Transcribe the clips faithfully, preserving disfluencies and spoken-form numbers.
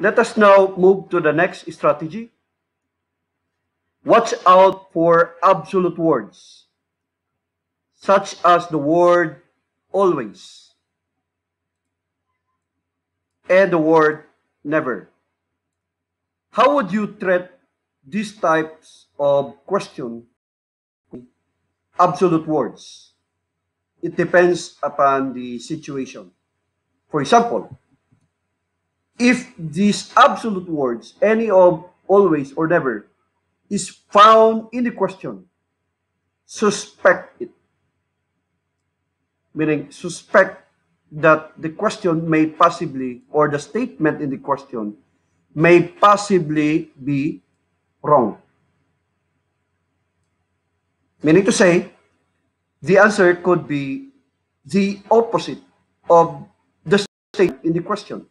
Let us now move to the next strategy. Watch out for absolute words, such as the word always and the word never. How would you treat these types of question, absolute words? It depends upon the situation. For example, if these absolute words, any of always or never, is found in the question, suspect it. Meaning, suspect that the question may possibly, or the statement in the question, may possibly be wrong. Meaning to say, the answer could be the opposite of the statement in the question.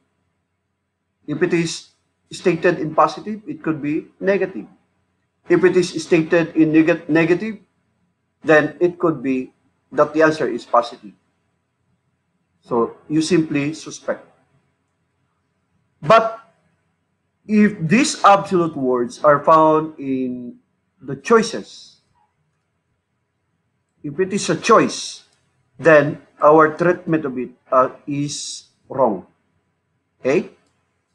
If it is stated in positive, it could be negative. If it is stated in neg negative, then it could be that the answer is positive. So you simply suspect. But if these absolute words are found in the choices, if it is a choice, then our treatment of it uh, is wrong. Okay?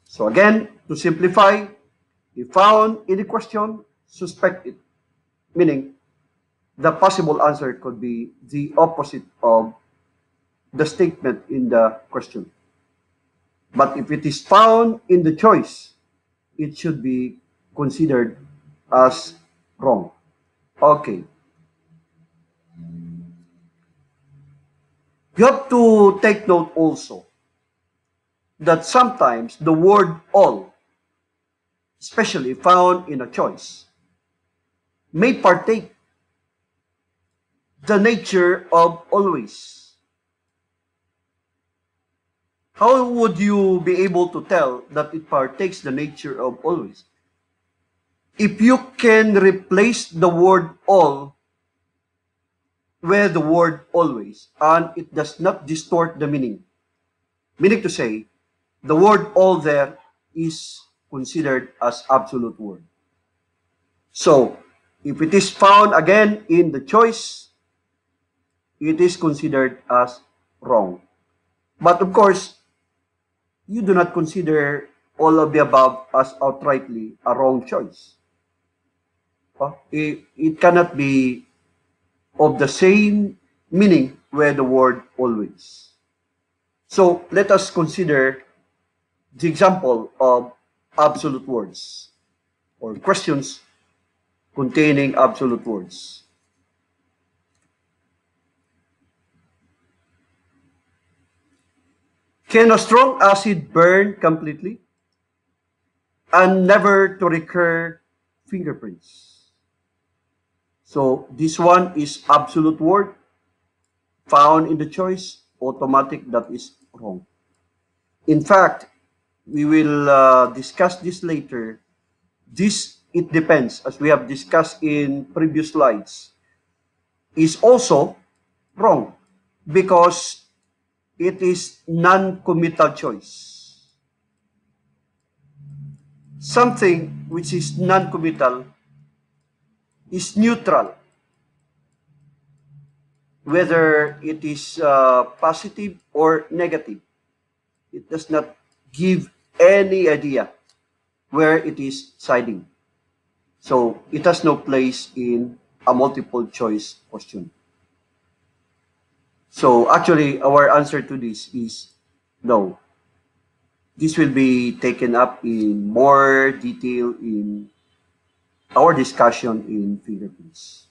So again, to simplify, if found in the question, suspect it. Meaning, the possible answer could be the opposite of the statement in the question. But if it is found in the choice, it should be considered as wrong. Okay. You have to take note also that sometimes the word all, especially found in a choice, may partake the nature of always. How would you be able to tell that it partakes the nature of always? If you can replace the word all with the word always, and it does not distort the meaning. Meaning to say, the word all there is considered as absolute word. So, if it is found again in the choice, it is considered as wrong. But of course, you do not consider all of the above as outrightly a wrong choice. It, it cannot be of the same meaning with the word always. So let us consider the example of absolute words or questions containing absolute words. Can a strong acid burn completely and never to recur fingerprints? So this one is absolute word found in the choice, automatic, that is wrong. In fact, we will uh, discuss this later. This, it depends, as we have discussed in previous slides, is also wrong because it is non-committal choice. Something which is non-committal is neutral, whether it is uh, positive or negative. It does not give any idea where it is siding. So it has no place in a multiple choice question. So actually, our answer to this is no. This will be taken up in more detail in our discussion in fingerprints.